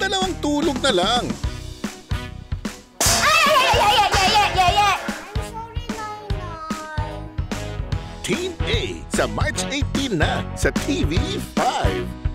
dalawang tulog na lang. Team A sa March 18 na sa TV5.